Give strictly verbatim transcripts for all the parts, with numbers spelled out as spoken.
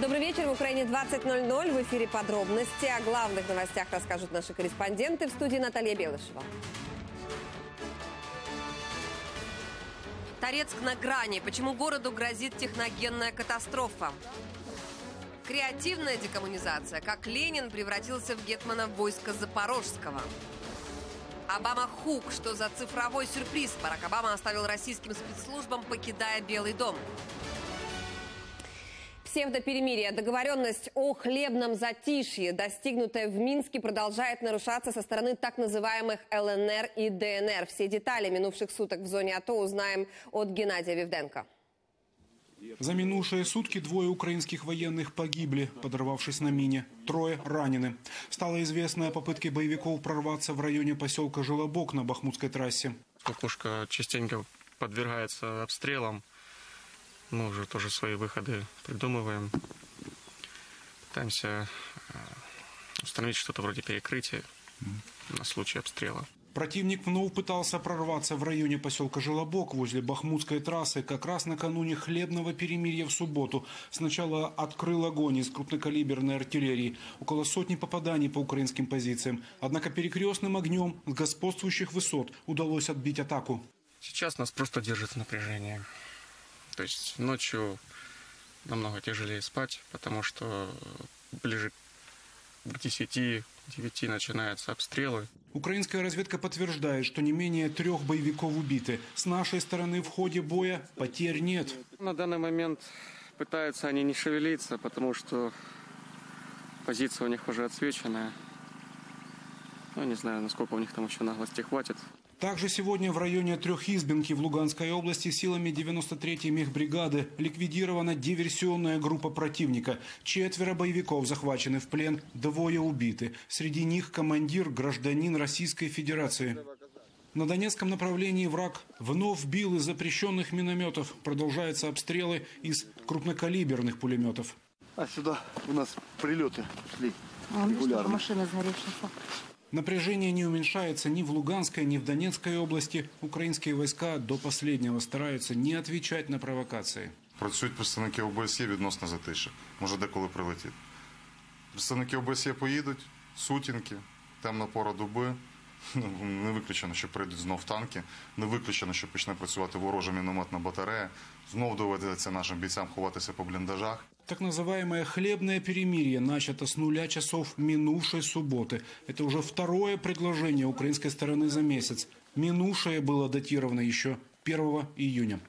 Добрый вечер. В Украине двадцать ноль ноль. В эфире подробности. О главных новостях расскажут наши корреспонденты. В студии Наталья Белышева. Торецк на грани. Почему городу грозит техногенная катастрофа? Креативная декоммунизация. Как Ленин превратился в гетмана войска запорожского. Обама хук. Что за цифровой сюрприз Барак Обама оставил российским спецслужбам, покидая Белый дом? Псевдоперемирие, договоренность о хлебном затишье, достигнутая в Минске, продолжает нарушаться со стороны так называемых ЛНР и ДНР. Все детали минувших суток в зоне АТО узнаем от Геннадия Вивденко. За минувшие сутки двое украинских военных погибли, подорвавшись на мине. Трое ранены. Стало известно о попытке боевиков прорваться в районе поселка Желобок на Бахмутской трассе. Кукушка частенько подвергается обстрелам. Мы уже тоже свои выходы придумываем. Пытаемся установить что-то вроде перекрытия на случай обстрела. Противник вновь пытался прорваться в районе поселка Желобок возле Бахмутской трассы как раз накануне хлебного перемирия в субботу. Сначала открыл огонь из крупнокалиберной артиллерии. Около сотни попаданий по украинским позициям. Однако перекрестным огнем с господствующих высот удалось отбить атаку. Сейчас нас просто держит напряжение. То есть ночью намного тяжелее спать, потому что ближе к десяти-девяти начинаются обстрелы. Украинская разведка подтверждает, что не менее трех боевиков убиты. С нашей стороны в ходе боя потерь нет. На данный момент пытаются они не шевелиться, потому что позиция у них уже отсвеченная. Ну, не знаю, насколько у них там еще наглости хватит. Также сегодня в районе Трехизбинки в Луганской области силами девяносто третьей мехбригады ликвидирована диверсионная группа противника. Четверо боевиков захвачены в плен, двое убиты. Среди них командир, гражданин Российской Федерации. На Донецком направлении враг вновь бил из запрещенных минометов. Продолжаются обстрелы из крупнокалиберных пулеметов. А сюда у нас прилеты шли регулярно. Напряжение не уменьшается ни в Луганской, ни в Донецкой области. Украинские войска до последнего стараются не отвечать на провокации. Працюють представники ОБСЄ відносно затиші. Може, деколи прилетить. Представники ОБСЄ поїдуть, сутінки, темна пора доби. Не виключено, що прийдуть знов танки. Не виключено, що почне працювати ворожа мінометна батарея. Знов доведеться нашим бійцям ховатися по бліндажах. Так называемое «хлебное перемирие» начато с нуля часов минувшей субботы. Это уже второе предложение украинской стороны за месяц. Минувшее было датировано еще первого июня.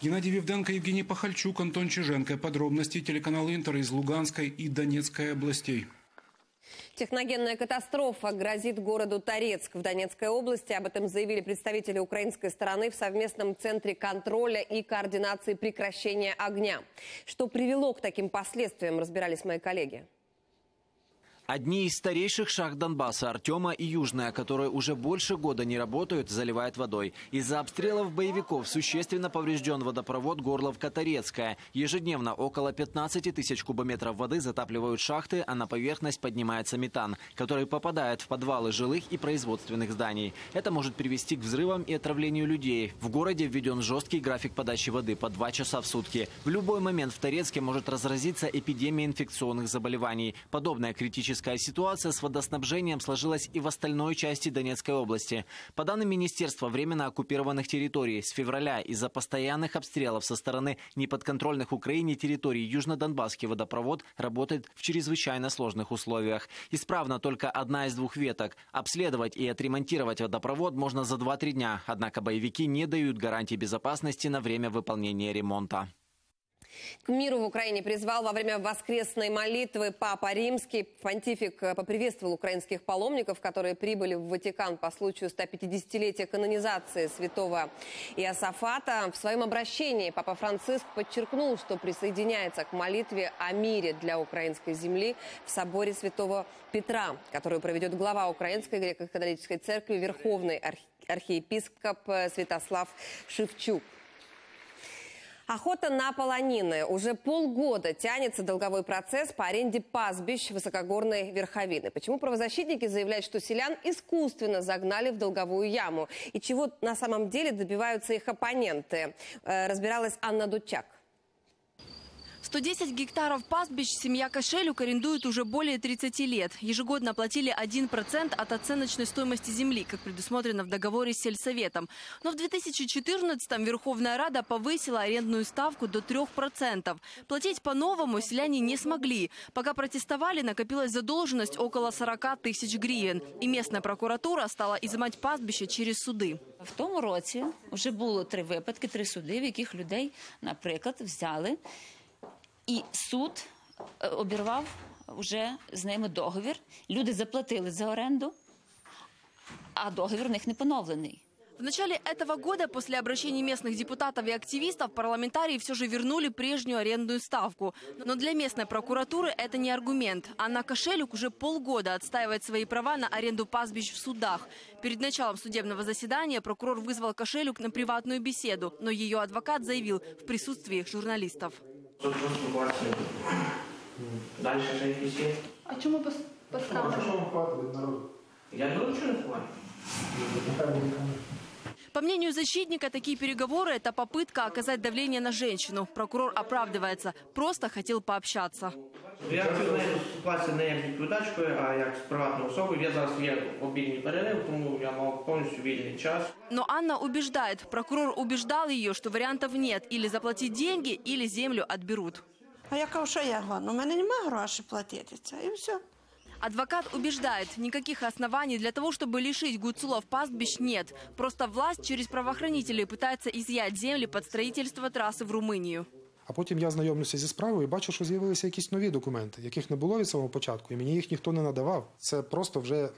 Геннадий Вивденко, Евгений Пахальчук, Антон Чиженко. Подробности телеканала «Интер» из Луганской и Донецкой областей. Техногенная катастрофа грозит городу Торецк в Донецкой области. Об этом заявили представители украинской стороны в совместном центре контроля и координации прекращения огня. Что привело к таким последствиям, разбирались мои коллеги. Одни из старейших шахт Донбасса, Артема и Южная, которые уже больше года не работают, заливает водой. Из-за обстрелов боевиков существенно поврежден водопровод Горловка-Торецкая. Ежедневно около пятнадцати тысяч кубометров воды затапливают шахты, а на поверхность поднимается метан, который попадает в подвалы жилых и производственных зданий. Это может привести к взрывам и отравлению людей. В городе введен жесткий график подачи воды по два часа в сутки. В любой момент в Торецке может разразиться эпидемия инфекционных заболеваний. Подобная критическая ситуация с водоснабжением сложилась и в остальной части Донецкой области. По данным Министерства временно оккупированных территорий, с февраля из-за постоянных обстрелов со стороны неподконтрольных Украине территорий Южно-Донбасский водопровод работает в чрезвычайно сложных условиях. Исправна только одна из двух веток. Обследовать и отремонтировать водопровод можно за два-три дня. Однако боевики не дают гарантий безопасности на время выполнения ремонта. К миру в Украине призвал во время воскресной молитвы Папа Римский. Понтифик поприветствовал украинских паломников, которые прибыли в Ватикан по случаю стопятидесятилетия канонизации святого Иосафата. В своем обращении Папа Франциск подчеркнул, что присоединяется к молитве о мире для украинской земли в соборе святого Петра, которую проведет глава Украинской греко-католической церкви, верховный архиепископ Святослав Шевчук. Охота на полонины. Уже полгода тянется долговой процесс по аренде пастбищ высокогорной верховины. Почему правозащитники заявляют, что селян искусственно загнали в долговую яму? И чего на самом деле добиваются их оппоненты? Разбиралась Анна Дутяк. сто десять гектаров пастбищ семья Кошелюк арендует уже более тридцати лет. Ежегодно платили один процент от оценочной стоимости земли, как предусмотрено в договоре с сельсоветом. Но в две тысячи четырнадцатом Верховная Рада повысила арендную ставку до трёх процентов. Платить по-новому селяне не смогли. Пока протестовали, накопилась задолженность около сорока тысяч гривен. И местная прокуратура стала изымать пастбище через суды. В том році уже було три випадки, три суди, в яких людей, наприклад, взяли і суд обірвав вже з ними договір. Люди заплатили за оренду, а договір в них не поновлений. В начале этого года, после обращений местных депутатов и активистов, парламентарии все же вернули прежнюю арендную ставку. Но для местной прокуратуры это не аргумент. Анна Кошелюк уже полгода отстаивает свои права на аренду пастбищ в судах. Перед началом судебного заседания прокурор вызвал Кошелюк на приватную беседу, но ее адвокат заявил в присутствии журналистов. Дальше же а чему по поставлю? Я не учу. По мнению защитника, такие переговоры – это попытка оказать давление на женщину. Прокурор оправдывается. Просто хотел пообщаться. Я спілкувався не як з відповідачкою, а як з приватною особою. Я зараз є обідній перерив, тому я мав повністю вільний час. Но Анна убеждает, прокурор убеждал ее, что вариантов нет. Или заплатить деньги, или землю отберут. А я кажу, що я говорю? У мене немає грошей платити. І все. Адвокат убеждает, никаких оснований для того, чтобы лишить гуцулов пастбищ, нет. Просто власть через правоохранителей пытается изъять земли под строительство трассы в Румынию. А потім я знайомлюся зі справою і бачу, що з'явилися якісь нові документи, яких не було від самого початку, і мені їх ніхто не надавав. Це просто вже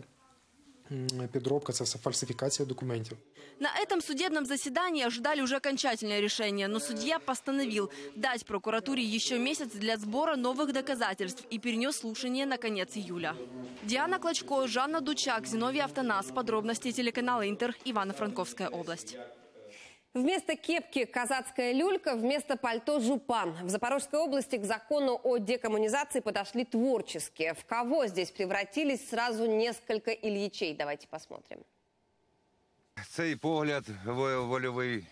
подробка, это фальсификация документов. На этом судебном заседании ожидали уже окончательное решение, но судья постановил дать прокуратуре еще месяц для сбора новых доказательств и перенес слушание на конец июля. Диана Клочко, Жанна Дучак, Зиновий Автонас. Подробности телеканала Интер, Ивано-Франковская область. Вместо кепки – казацкая люлька, вместо пальто – жупан. В Запорожской области к закону о декоммунизации подошли творчески. В кого здесь превратились сразу несколько Ильичей? Давайте посмотрим. Цей погляд вольовий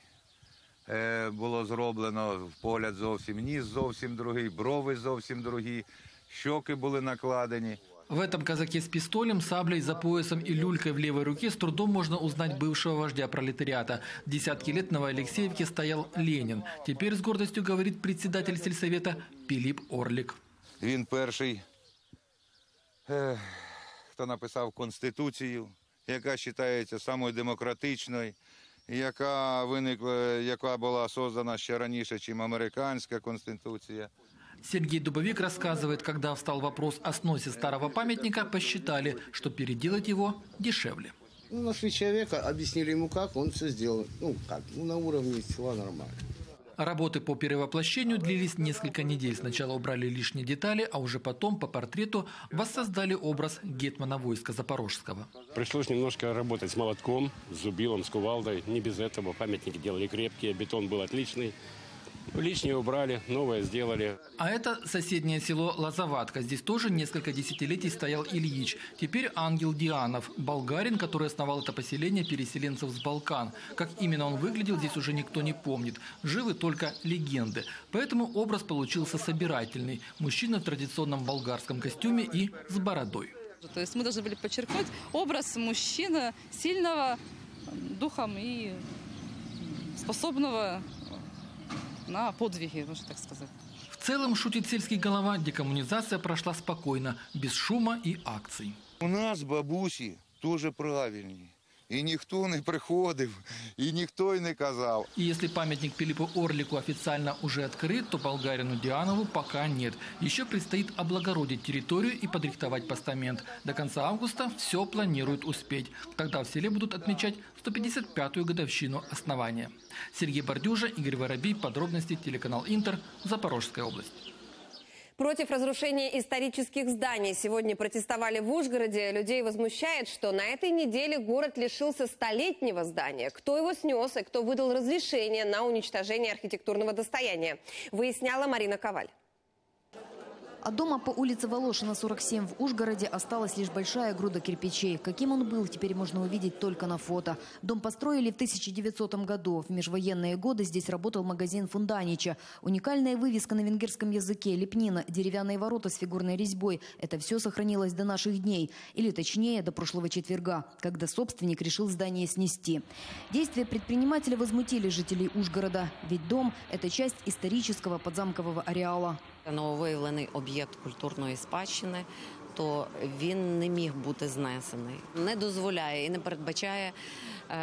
було зроблено. Погляд зовсім ніс, зовсім другий, брови зовсім другі, щоки були накладені. В этом казаке с пистолем, саблей за поясом и люлькой в левой руке с трудом можно узнать бывшего вождя пролетариата. Десятки лет на Новоалексеевке стоял Ленин. Теперь с гордостью говорит председатель сельсовета Пилип Орлик. Он первый, кто написал Конституцию, которая считается самой демократичной, которая была создана еще раньше, чем американская Конституция. Сергей Дубовик рассказывает, когда встал вопрос о сносе старого памятника, посчитали, что переделать его дешевле. Ну, нашли человека, объяснили ему, как он все сделал. Ну, как, ну, на уровне села нормально. Работы по перевоплощению длились несколько недель. Сначала убрали лишние детали, а уже потом по портрету воссоздали образ гетмана войска запорожского. Пришлось немножко работать с молотком, с зубилом, с кувалдой. Не без этого. Памятники делали крепкие, бетон был отличный. Лишнее убрали, новое сделали. А это соседнее село Лозоватка. Здесь тоже несколько десятилетий стоял Ильич. Теперь Ангел Дианов, болгарин, который основал это поселение переселенцев с Балкан. Как именно он выглядел, здесь уже никто не помнит. Живы только легенды. Поэтому образ получился собирательный. Мужчина в традиционном болгарском костюме и с бородой. То есть мы должны были подчеркнуть образ мужчины сильного духом и способного на подвиги, можно так сказать. В целом, шутит сельский голова, декоммунизация прошла спокойно, без шума и акций. У нас бабуси тоже правильнее. И никто не приходил, и никто и не казал. И если памятник Пилипу Орлику официально уже открыт, то болгарину Дианову пока нет. Еще предстоит облагородить территорию и подрихтовать постамент. До конца августа все планируют успеть. Тогда в селе будут отмечать сто пятьдесят пятую годовщину основания. Сергей Бордюжа, Игорь Воробей. Подробности телеканал Интер, Запорожская область. Против разрушения исторических зданий сегодня протестовали в Ужгороде. Людей возмущает, что на этой неделе город лишился столетнего здания. Кто его снес и кто выдал разрешение на уничтожение архитектурного достояния, выясняла Марина Коваль. От дома по улице Волошина, сорок семь в Ужгороде осталась лишь большая груда кирпичей. Каким он был, теперь можно увидеть только на фото. Дом построили в тысяча девятисотом году. В межвоенные годы здесь работал магазин Фунданича. Уникальная вывеска на венгерском языке, лепнина, деревянные ворота с фигурной резьбой. Это все сохранилось до наших дней. Или точнее, до прошлого четверга, когда собственник решил здание снести. Действия предпринимателя возмутили жителей Ужгорода. Ведь дом – это часть исторического подзамкового ареала. Нововиявлений об'єкт культурної спадщини, то він не міг бути знесений. Не дозволяє і не передбачає е,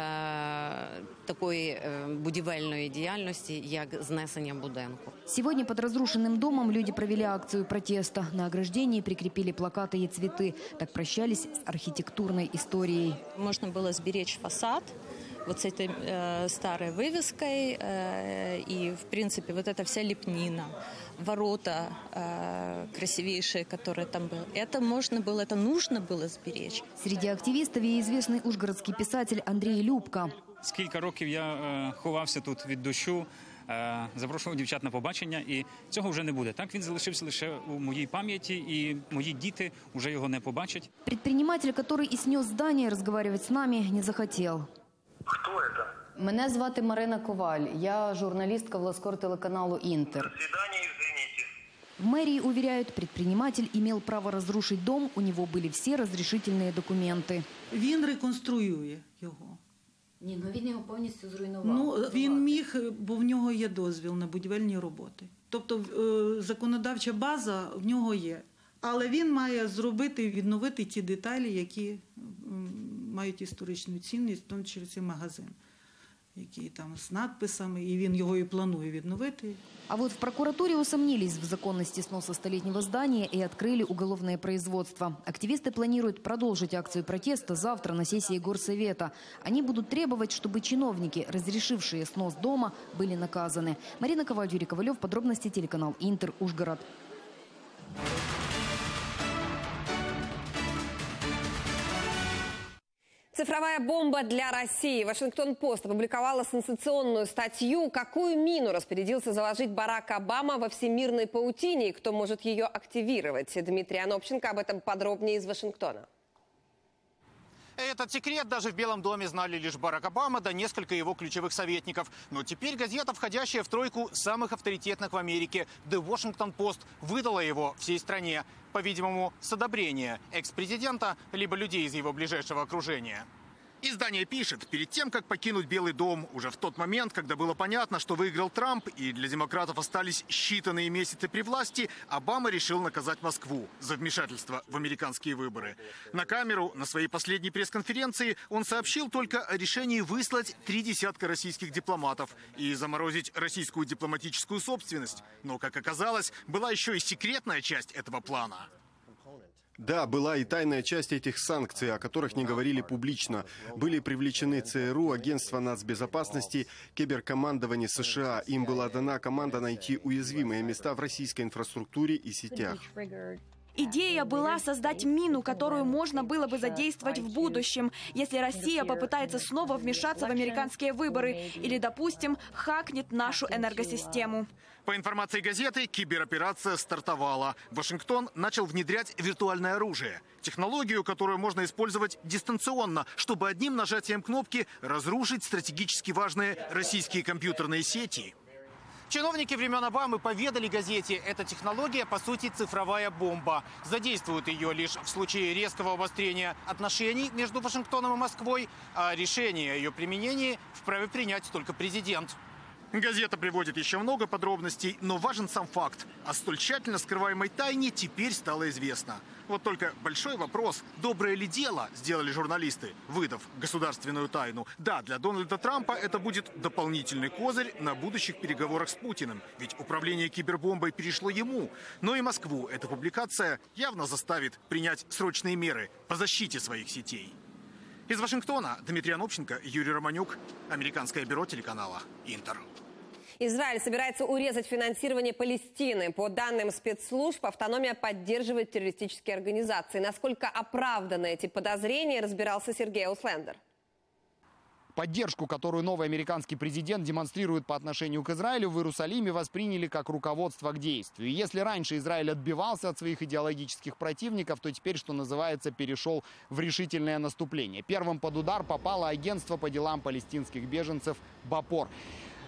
такої будівельної діяльності, як знесення будинку. Сьогодні під розрушеним домом люди провели акцію протесту. На огражденні прикріпили плакати і цвіти. Так прощались з архітектурною історією. Можна було зберегти фасад. Вот с этой э, старой вывеской э, и, в принципе, вот эта вся лепнина, ворота э, красивейшие, которые там были. Это можно было, это нужно было сберечь. Среди активистов и известный ужгородский писатель Андрей Любка. Скільки років я э, ховався тут від дощу, э, запрошував дівчат на побачення, і цього вже не буде. Так він залишився лише у моїй пам'яті, і мої діти вже його не побачать. Предприниматель, который и снес здание, разговаривать с нами не захотел. Хто це? Мене звати Марина Коваль. Я журналістка власкор телеканалу «Интер». В мэрии уверяют, предприниматель имел право разрушить дом, у него были все разрешительные документы. Він реконструює його. Ні, ну він його повністю зруйнував. Ну, він міг, бо в нього є дозвіл на будівельні роботи. Тобто законодавча база в нього є. Але він має зробити, відновити ті деталі, які мають історичну цінність, в тому числі магазин, який там з надписами, і він його і планує відновити. А вот в прокуратуре усомнились в законности сноса столетнего здания и открыли уголовное производство. Активисты планируют продолжить акцию протеста завтра на сессии Горсовета. Они будут требовать, чтобы чиновники, разрешившие снос дома, были наказаны. Марина Коваль, Юрий Ковалев, подробности телеканал «Интер», Ужгород. Цифровая бомба для России. Вашингтон-Пост опубликовала сенсационную статью, какую мину распорядился заложить Барак Обама во всемирной паутине и кто может ее активировать. Дмитрий Анопченко об этом подробнее из Вашингтона. Этот секрет даже в Белом доме знали лишь Барак Обама да несколько его ключевых советников. Но теперь газета, входящая в тройку самых авторитетных в Америке, The Washington Post, выдала его всей стране. По-видимому, с одобрения экс-президента, либо людей из его ближайшего окружения. Издание пишет, перед тем, как покинуть Белый дом, уже в тот момент, когда было понятно, что выиграл Трамп, и для демократов остались считанные месяцы при власти, Обама решил наказать Москву за вмешательство в американские выборы. На камеру, на своей последней пресс-конференции, он сообщил только о решении выслать три десятка российских дипломатов и заморозить российскую дипломатическую собственность. Но, как оказалось, была еще и секретная часть этого плана. Да, была и тайная часть этих санкций, о которых не говорили публично. Были привлечены ЦРУ, Агентство нацбезопасности, киберкомандование США. Им была дана команда найти уязвимые места в российской инфраструктуре и сетях. Идея была создать мину, которую можно было бы задействовать в будущем, если Россия попытается снова вмешаться в американские выборы или, допустим, хакнет нашу энергосистему. По информации газеты, кибероперация стартовала. Вашингтон начал внедрять виртуальное оружие. Технологию, которую можно использовать дистанционно, чтобы одним нажатием кнопки разрушить стратегически важные российские компьютерные сети. Чиновники времен Обамы поведали газете, эта технология, по сути, цифровая бомба. Задействуют ее лишь в случае резкого обострения отношений между Вашингтоном и Москвой, а решение о ее применении вправе принять только президент. Газета приводит еще много подробностей, но важен сам факт. О столь тщательно скрываемой тайне теперь стало известно. Вот только большой вопрос, доброе ли дело сделали журналисты, выдав государственную тайну. Да, для Дональда Трампа это будет дополнительный козырь на будущих переговорах с Путиным. Ведь управление кибербомбой перешло ему. Но и Москву эта публикация явно заставит принять срочные меры по защите своих сетей. Из Вашингтона Дмитрий Анопченко, Юрий Романюк, Американское бюро телеканала «Интер». Израиль собирается урезать финансирование Палестины. По данным спецслужб, автономия поддерживает террористические организации. Насколько оправданы эти подозрения, разбирался Сергей Услендер. Поддержку, которую новый американский президент демонстрирует по отношению к Израилю, в Иерусалиме восприняли как руководство к действию. И если раньше Израиль отбивался от своих идеологических противников, то теперь, что называется, перешел в решительное наступление. Первым под удар попало агентство по делам палестинских беженцев «Бапор».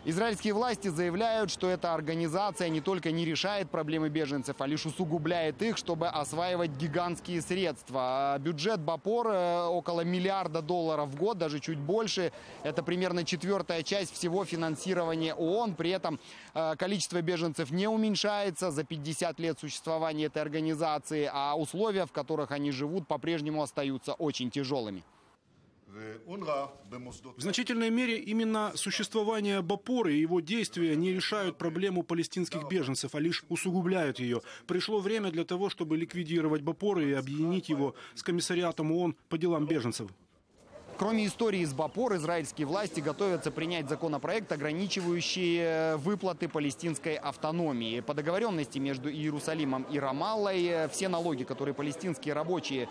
Израильские власти заявляют, что эта организация не только не решает проблемы беженцев, а лишь усугубляет их, чтобы осваивать гигантские средства. Бюджет Бапор около миллиарда долларов в год, даже чуть больше. Это примерно четвертая часть всего финансирования ООН. При этом количество беженцев не уменьшается за пятьдесят лет существования этой организации, а условия, в которых они живут, по-прежнему остаются очень тяжелыми. В значительной мере именно существование Бапора и его действия не решают проблему палестинских беженцев, а лишь усугубляют ее. Пришло время для того, чтобы ликвидировать Бапора и объединить его с комиссариатом ООН по делам беженцев. Кроме истории с Бапор, израильские власти готовятся принять законопроект, ограничивающий выплаты палестинской автономии. По договоренности между Иерусалимом и Рамаллой все налоги, которые палестинские рабочие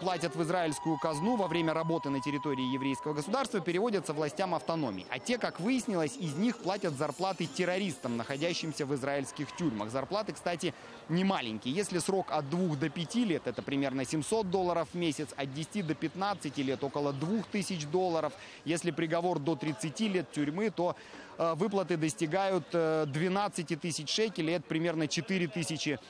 платят в израильскую казну во время работы на территории еврейского государства, переводятся властям автономии. А те, как выяснилось, из них платят зарплаты террористам, находящимся в израильских тюрьмах. Зарплаты, кстати, немаленькие. Если срок от двух до пяти лет, это примерно семьсот долларов в месяц, от десяти до пятнадцати лет около двух тысяч долларов. Если приговор до тридцати лет тюрьмы, то э, выплаты достигают э, двенадцати тысяч шекелей, это примерно четыре тысячи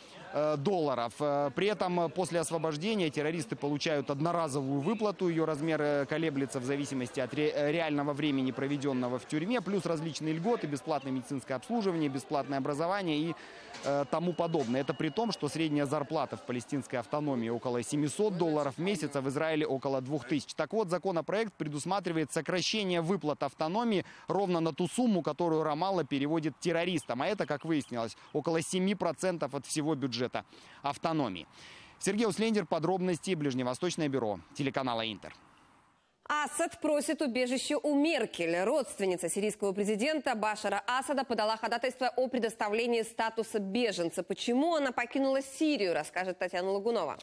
долларов. При этом после освобождения террористы получают одноразовую выплату. Ее размер колеблется в зависимости от ре реального времени, проведенного в тюрьме, плюс различные льготы, бесплатное медицинское обслуживание, бесплатное образование и э, тому подобное. Это при том, что средняя зарплата в палестинской автономии около семисот долларов в месяц, а в Израиле около двух тысяч. Так вот, законопроект предусматривает сокращение выплат автономии ровно на ту сумму, которую Рамалла переводит террористам. А это, как выяснилось, около семи процентов от всего бюджета автономии. Сергей Услендер, подробности, Ближневосточное бюро телеканала «Интер». Асад просит убежище у Меркель. Родственница сирийского президента Башара Асада подала ходатайство о предоставлении статуса беженца. Почему она покинула Сирию, расскажет Татьяна Лагунова.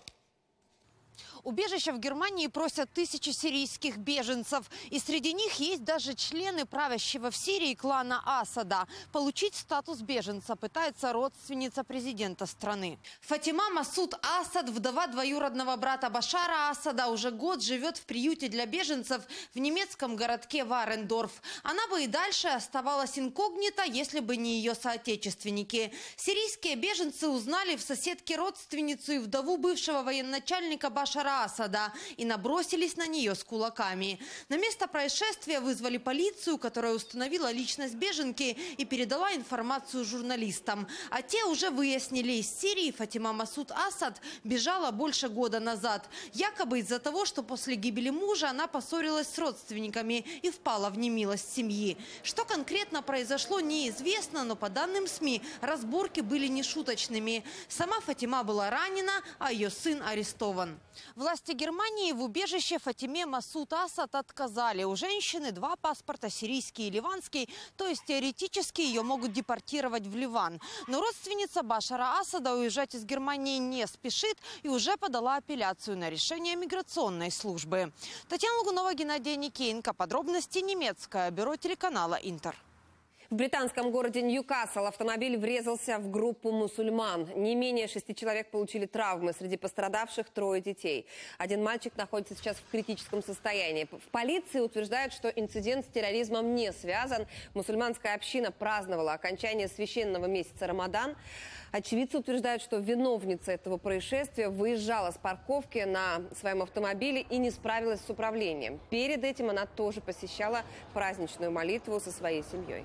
Убежища в Германии просят тысячи сирийских беженцев. И среди них есть даже члены правящего в Сирии клана Асада. Получить статус беженца пытается родственница президента страны. Фатима Масуд Асад, вдова двоюродного брата Башара Асада, уже год живет в приюте для беженцев в немецком городке Варендорф. Она бы и дальше оставалась инкогнито, если бы не ее соотечественники. Сирийские беженцы узнали в соседке родственницу и вдову бывшего военачальника Башара Асада и набросились на нее с кулаками. На место происшествия вызвали полицию, которая установила личность беженки и передала информацию журналистам. А те уже выяснили, из Сирии Фатима Масуд Асад бежала больше года назад. Якобы из-за того, что после гибели мужа она поссорилась с родственниками и впала в немилость семьи. Что конкретно произошло, неизвестно, но по данным СМИ разборки были нешуточными. Сама Фатима была ранена, а ее сын арестован. Власти Германии в убежище Фатиме Масуд Асад отказали. У женщины два паспорта, сирийский и ливанский, то есть теоретически ее могут депортировать в Ливан. Но родственница Башара Асада уезжать из Германии не спешит и уже подала апелляцию на решение миграционной службы. Татьяна Лагунова, Геннадий Никиенко. Подробности немецкое бюро телеканала «Интер». В британском городе Ньюкасл автомобиль врезался в группу мусульман. Не менее шести человек получили травмы. Среди пострадавших трое детей. Один мальчик находится сейчас в критическом состоянии. В полиции утверждают, что инцидент с терроризмом не связан. Мусульманская община праздновала окончание священного месяца Рамадан. Очевидцы утверждают, что виновница этого происшествия выезжала с парковки на своем автомобиле и не справилась с управлением. Перед этим она тоже посещала праздничную молитву со своей семьей.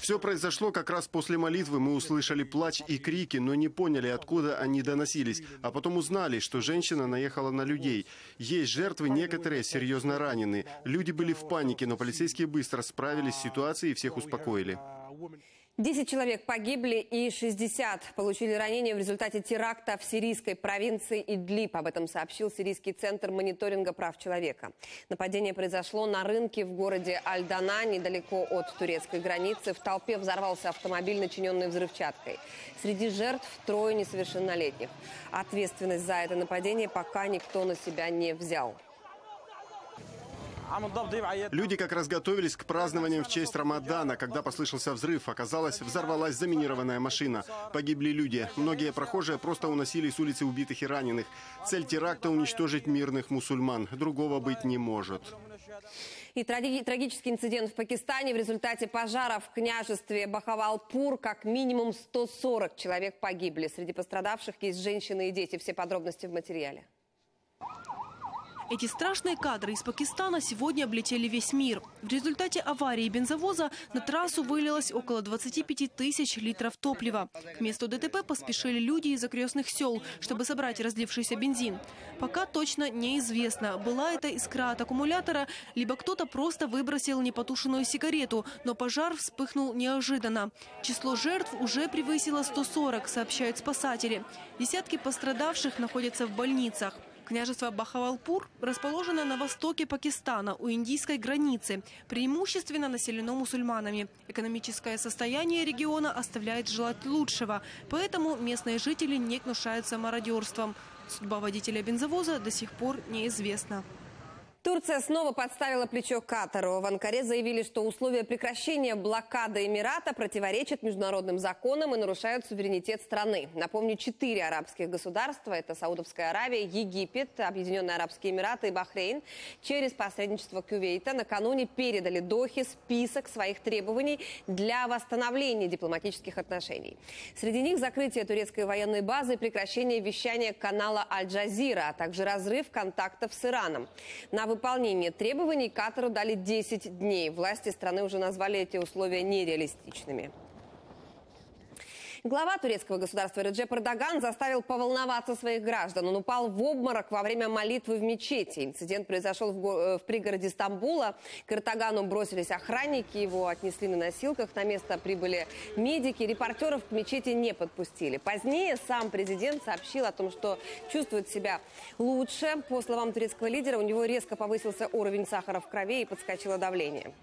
Все произошло как раз после молитвы. Мы услышали плач и крики, но не поняли, откуда они доносились. А потом узнали, что женщина наехала на людей. Есть жертвы, некоторые серьезно ранены. Люди были в панике, но полицейские быстро справились с ситуацией и всех успокоили. Десять человек погибли и шестьдесят получили ранения в результате теракта в сирийской провинции Идлиб. Об этом сообщил Сирийский центр мониторинга прав человека. Нападение произошло на рынке в городе Аль-Дана, недалеко от турецкой границы. В толпе взорвался автомобиль, начиненный взрывчаткой. Среди жертв трое несовершеннолетних. Ответственность за это нападение пока никто на себя не взял. Люди как раз готовились к празднованиям в честь Рамадана, когда послышался взрыв. Оказалось, взорвалась заминированная машина. Погибли люди. Многие прохожие просто уносили с улицы убитых и раненых. Цель теракта – уничтожить мирных мусульман. Другого быть не может. И трагический инцидент в Пакистане. В результате пожара в княжестве Бахавалпур как минимум сто сорок человек погибли. Среди пострадавших есть женщины и дети. Все подробности в материале. Эти страшные кадры из Пакистана сегодня облетели весь мир. В результате аварии бензовоза на трассу вылилось около двадцати пяти тысяч литров топлива. К месту ДТП поспешили люди из окрестных сел, чтобы собрать разлившийся бензин. Пока точно неизвестно, была это искра от аккумулятора, либо кто-то просто выбросил непотушенную сигарету, но пожар вспыхнул неожиданно. Число жертв уже превысило сто сорок, сообщают спасатели. Десятки пострадавших находятся в больницах. Княжество Бахавалпур расположено на востоке Пакистана, у индийской границы, преимущественно населено мусульманами. Экономическое состояние региона оставляет желать лучшего, поэтому местные жители не гнушаются мародерством. Судьба водителя бензовоза до сих пор неизвестна. Турция снова подставила плечо Катару. В Анкаре заявили, что условия прекращения блокады Эмирата противоречат международным законам и нарушают суверенитет страны. Напомню, четыре арабских государства – это Саудовская Аравия, Египет, Объединенные Арабские Эмираты и Бахрейн – через посредничество Кувейта накануне передали Дохе список своих требований для восстановления дипломатических отношений. Среди них закрытие турецкой военной базы и прекращение вещания канала Аль-Джазира, а также разрыв контактов с Ираном. На выполнение требований Катару дали десять дней. Власти страны уже назвали эти условия нереалистичными. Глава турецкого государства Реджеп Эрдоган заставил поволноваться своих граждан. Он упал в обморок во время молитвы в мечети. Инцидент произошел в пригороде Стамбула. К Эрдогану бросились охранники, его отнесли на носилках. На место прибыли медики. Репортеров к мечети не подпустили. Позднее сам президент сообщил о том, что чувствует себя лучше. По словам турецкого лидера, у него резко повысился уровень сахара в крови и подскочило давление.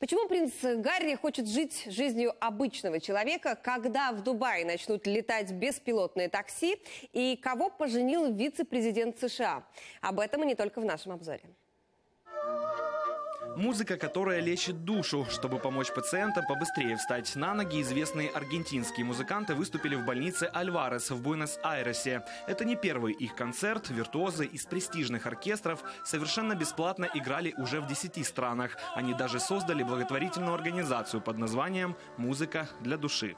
Почему принц Гарри хочет жить жизнью обычного человека, когда в Дубае начнут летать беспилотные такси, и кого поженил вице-президент США? Об этом и не только в нашем обзоре. Музыка, которая лечит душу. Чтобы помочь пациентам побыстрее встать на ноги, известные аргентинские музыканты выступили в больнице Альварес в Буэнос-Айресе. Это не первый их концерт. Виртуозы из престижных оркестров совершенно бесплатно играли уже в десяти странах. Они даже создали благотворительную организацию под названием «Музыка для души».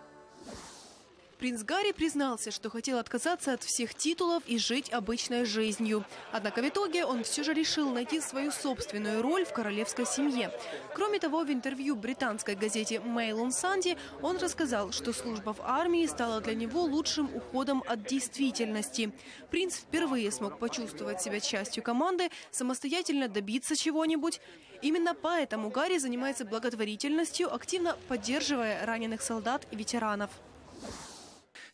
Принц Гарри признался, что хотел отказаться от всех титулов и жить обычной жизнью. Однако в итоге он все же решил найти свою собственную роль в королевской семье. Кроме того, в интервью британской газете Mail on Sunday он рассказал, что служба в армии стала для него лучшим уходом от действительности. Принц впервые смог почувствовать себя частью команды, самостоятельно добиться чего-нибудь. Именно поэтому Гарри занимается благотворительностью, активно поддерживая раненых солдат и ветеранов.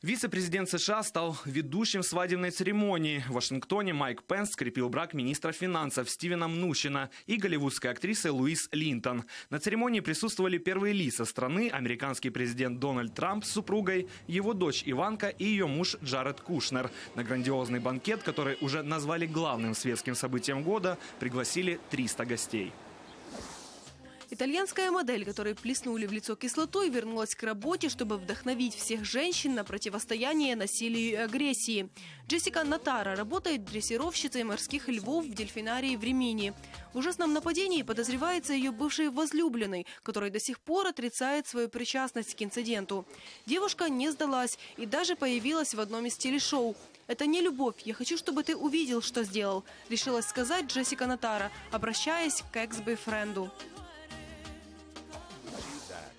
Вице-президент США стал ведущим свадебной церемонии. В Вашингтоне Майк Пенс скрепил брак министра финансов Стивена Мнущина и голливудской актрисы Луиз Линтон. На церемонии присутствовали первые лица страны, американский президент Дональд Трамп с супругой, его дочь Иванка и ее муж Джаред Кушнер. На грандиозный банкет, который уже назвали главным светским событием года, пригласили триста гостей. Итальянская модель, которой плеснули в лицо кислотой, вернулась к работе, чтобы вдохновить всех женщин на противостояние насилию и агрессии. Джессика Натара работает дрессировщицей морских львов в дельфинарии в Римини. В ужасном нападении подозревается ее бывший возлюбленный, который до сих пор отрицает свою причастность к инциденту. Девушка не сдалась и даже появилась в одном из телешоу. «Это не любовь. Я хочу, чтобы ты увидел, что сделал», – решилась сказать Джессика Натара, обращаясь к экс-бойфренду.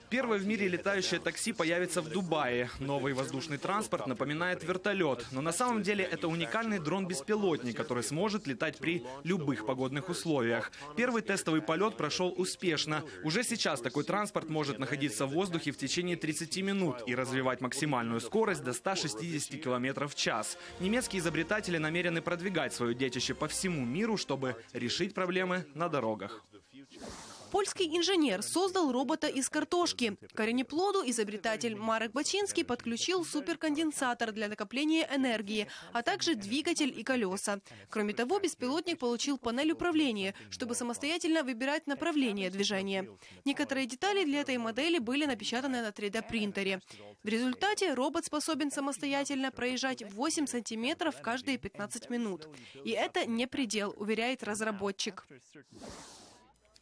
Первое в мире летающее такси появится в Дубае. Новый воздушный транспорт напоминает вертолет. Но на самом деле это уникальный дрон-беспилотник, который сможет летать при любых погодных условиях. Первый тестовый полет прошел успешно. Уже сейчас такой транспорт может находиться в воздухе в течение тридцати минут и развивать максимальную скорость до ста шестидесяти километров в час. Немецкие изобретатели намерены продвигать свое детище по всему миру, чтобы решить проблемы на дорогах. Польский инженер создал робота из картошки. К корнеплоду изобретатель Марек Бачинский подключил суперконденсатор для накопления энергии, а также двигатель и колеса. Кроме того, беспилотник получил панель управления, чтобы самостоятельно выбирать направление движения. Некоторые детали для этой модели были напечатаны на три дэ принтере. В результате робот способен самостоятельно проезжать восемь сантиметров каждые пятнадцать минут. И это не предел, уверяет разработчик.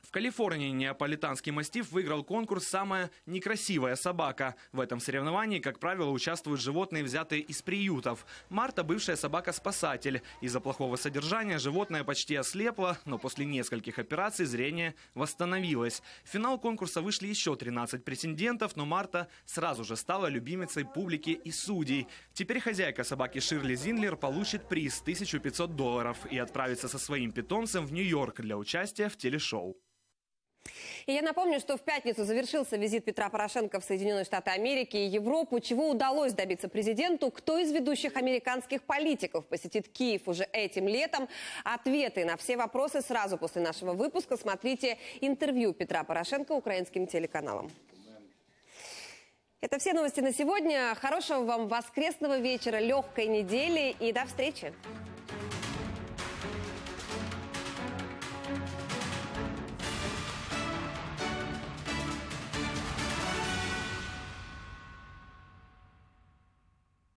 В Калифорнии неаполитанский мастиф выиграл конкурс «Самая некрасивая собака». В этом соревновании, как правило, участвуют животные, взятые из приютов. Марта – бывшая собака-спасатель. Из-за плохого содержания животное почти ослепло, но после нескольких операций зрение восстановилось. В финал конкурса вышли еще тринадцать претендентов, но Марта сразу же стала любимицей публики и судей. Теперь хозяйка собаки Ширли Зинлер получит приз – тысячу пятьсот долларов и отправится со своим питомцем в Нью-Йорк для участия в телешоу. И я напомню, что в пятницу завершился визит Петра Порошенко в Соединенные Штаты Америки и Европу. Чего удалось добиться президенту? Кто из ведущих американских политиков посетит Киев уже этим летом? Ответы на все вопросы сразу после нашего выпуска. Смотрите интервью Петра Порошенко украинским телеканалам. Это все новости на сегодня. Хорошего вам воскресного вечера, легкой недели и до встречи.